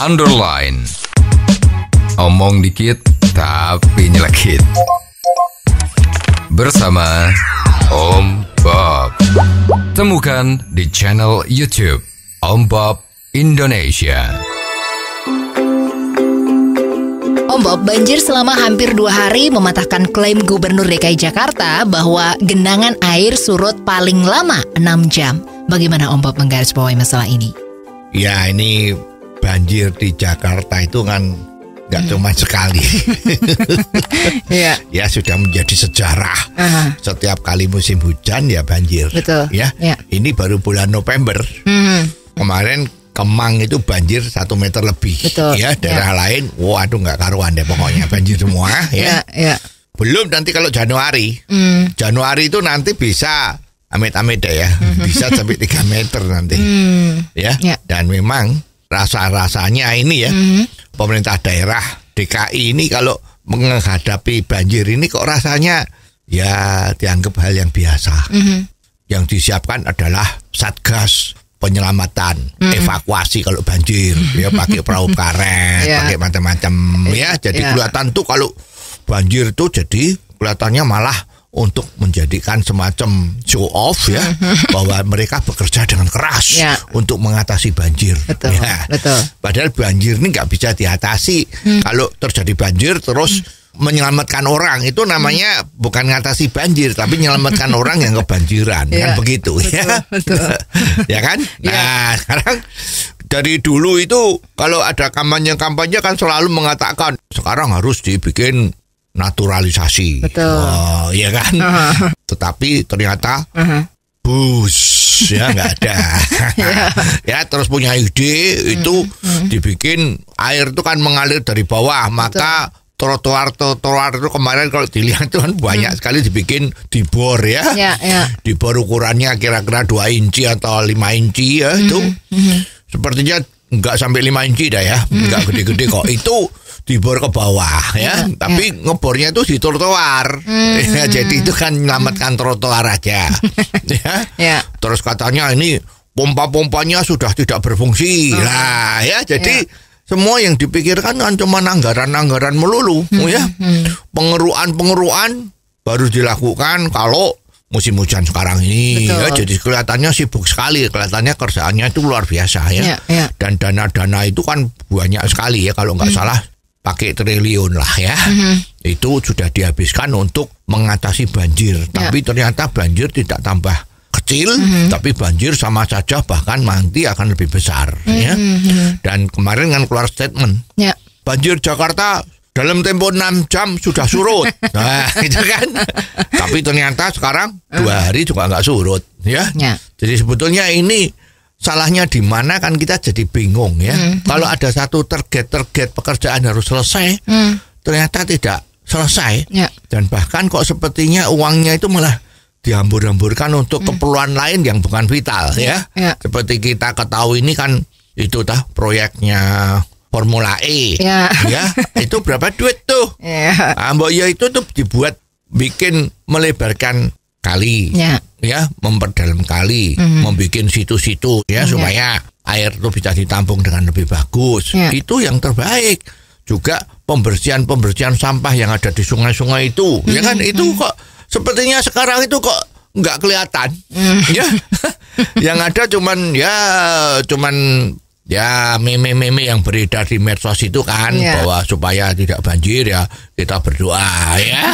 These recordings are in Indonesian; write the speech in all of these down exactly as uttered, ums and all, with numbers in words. Underline. Omong dikit tapi nyelekit. Bersama Om Bob. Temukan di channel YouTube Om Bob Indonesia. Om Bob, banjir selama hampir dua hari mematahkan klaim Gubernur D K I Jakarta bahwa genangan air surut paling lama enam jam. Bagaimana Om Bob menggarisbawahi masalah ini? Ya, ini banjir di Jakarta itu kan nggak hmm. cuma sekali. Ya. Ya, sudah menjadi sejarah. Aha. Setiap kali musim hujan ya banjir. Betul. Ya. Ya. Ini baru bulan November. Hmm. Kemarin Kemang itu banjir satu meter lebih. Betul. Ya, daerah ya. lain, waduh nggak karuan deh pokoknya banjir semua. Ya. Ya, ya. Belum nanti kalau Januari. Hmm. Januari itu nanti bisa amit-amit deh ya, hmm. bisa sampai tiga meter nanti. Hmm. Ya. Ya. Dan memang rasa-rasanya ini ya, mm-hmm. pemerintah daerah D K I ini kalau menghadapi banjir ini kok rasanya ya dianggap hal yang biasa. Mm-hmm. Yang disiapkan adalah satgas penyelamatan, mm-hmm. evakuasi kalau banjir, ya pakai perahu karet, yeah. pakai macam-macam ya. Jadi yeah. kelihatan tuh kalau banjir tuh jadi kelihatannya malah untuk menjadikan semacam show off ya, bahwa mereka bekerja dengan keras ya. Untuk mengatasi banjir. Betul, ya. Betul. Padahal banjir ini nggak bisa diatasi. Hmm. Kalau terjadi banjir terus hmm. menyelamatkan orang itu namanya hmm. bukan mengatasi banjir, tapi menyelamatkan orang yang kebanjiran, ya. Kan begitu betul, ya. Betul. Ya kan. Nah ya. Sekarang dari dulu itu kalau ada kampanye-kampanye kan selalu mengatakan sekarang harus dibikin naturalisasi. Betul. Oh, iya kan? Uh-huh. Tetapi ternyata uh-huh. bus ya nggak ada. Yeah. Ya terus punya ide itu uh-huh. dibikin air itu kan mengalir dari bawah, maka trotoar-trotoar itu kemarin kalau dilihat itu kan banyak hmm. sekali dibikin dibor ya. Yeah, yeah. Dibor ukurannya kira-kira dua inci atau lima inci ya mm-hmm. itu. Mm-hmm. Sepertinya nggak sampai lima inci dah ya. Nggak gede-gede kok. Itu dibor ke bawah ya, ya tapi ya. Ngebornya itu di trotoar. Hmm. Ya, jadi itu kan menyelamatkan hmm. trotoar aja. Ya. Ya. Terus katanya ini pompa-pompanya sudah tidak berfungsi. Oh. Lah ya, jadi ya. Semua yang dipikirkan kan cuma anggaran-anggaran melulu hmm. ya. Hmm. Pengeruan-pengeruan baru dilakukan kalau musim hujan sekarang ini. Betul. Ya, jadi kelihatannya sibuk sekali, kelihatannya kerjaannya itu luar biasa ya. Ya, ya. Dan dana-dana itu kan banyak sekali ya kalau nggak hmm. salah pakai triliun lah ya. Mm-hmm. Itu sudah dihabiskan untuk mengatasi banjir. Yeah. Tapi ternyata banjir tidak tambah kecil, mm-hmm. tapi banjir sama saja bahkan nanti akan lebih besar. Mm-hmm. Ya. Dan kemarin kan keluar statement. Yeah. Banjir Jakarta dalam tempo enam jam sudah surut. Nah, itu kan. Tapi ternyata sekarang dua hari juga nggak surut. Ya. Yeah. Jadi sebetulnya ini salahnya di mana kan kita jadi bingung ya. Hmm. Kalau ada satu target-target pekerjaan harus selesai, hmm. ternyata tidak selesai. Ya. Dan bahkan kok sepertinya uangnya itu malah dihambur-hamburkan untuk hmm. keperluan lain yang bukan vital ya. Ya. Seperti kita ketahui ini kan itu tah proyeknya Formula E. Ya. Ya, itu berapa duit tuh? Ya. Ambo ya itu tuh dibuat bikin melebarkan kali. Ya. Ya, memperdalam kali, mm-hmm. membikin situ-situ ya, mm-hmm. supaya air itu bisa ditampung dengan lebih bagus. Yeah. Itu yang terbaik. Juga pembersihan-pembersihan sampah yang ada di sungai-sungai itu, mm-hmm. ya kan? Itu kok sepertinya sekarang itu kok nggak kelihatan. Mm-hmm. Ya. Yang ada cuman ya cuman ya meme-meme yang beredar di medsos itu kan yeah. bahwa supaya tidak banjir ya kita berdoa ya.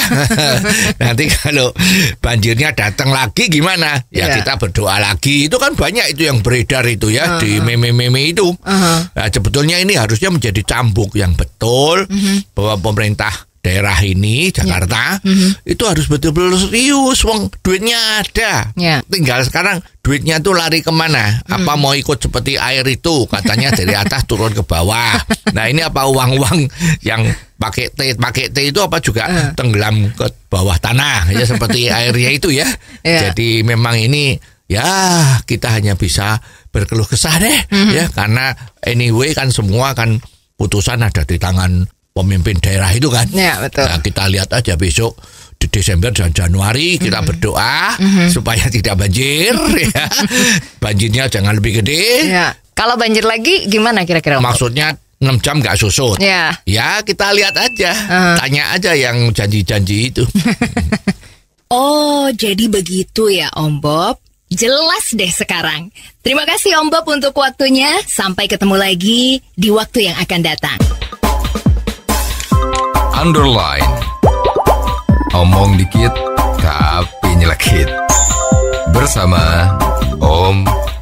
Nanti kalau banjirnya datang lagi gimana ya yeah. kita berdoa lagi. Itu kan banyak itu yang beredar itu ya uh-huh. di meme-meme itu uh-huh. Nah, sebetulnya ini harusnya menjadi cambuk yang betul uh-huh. bahwa pemerintah daerah ini Jakarta yeah. uh-huh. itu harus betul-betul serius. Wong duitnya ada yeah. tinggal sekarang duitnya tuh lari kemana? Apa hmm. mau ikut seperti air itu? Katanya dari atas turun ke bawah. Nah ini apa uang-uang yang pakai T, pakai T itu apa juga uh. tenggelam ke bawah tanah? Ya seperti airnya itu ya. Yeah. Jadi memang ini ya kita hanya bisa berkeluh kesah deh. Mm-hmm. Ya karena anyway kan semua kan putusan ada di tangan pemimpin daerah itu kan. Yeah, betul. Nah, kita lihat aja besok. Di Desember dan Januari kita mm-hmm. berdoa mm-hmm. supaya tidak banjir ya. Banjirnya jangan lebih gede ya. Kalau banjir lagi gimana kira-kira? Maksudnya enam jam nggak susut. Yeah. Ya, kita lihat aja. Uh-huh. Tanya aja yang janji-janji itu. Oh, jadi begitu ya, Om Bob. Jelas deh sekarang. Terima kasih, Om Bob, untuk waktunya. Sampai ketemu lagi di waktu yang akan datang. Underline. Omong dikit, tapi nyelekit. Bersama Om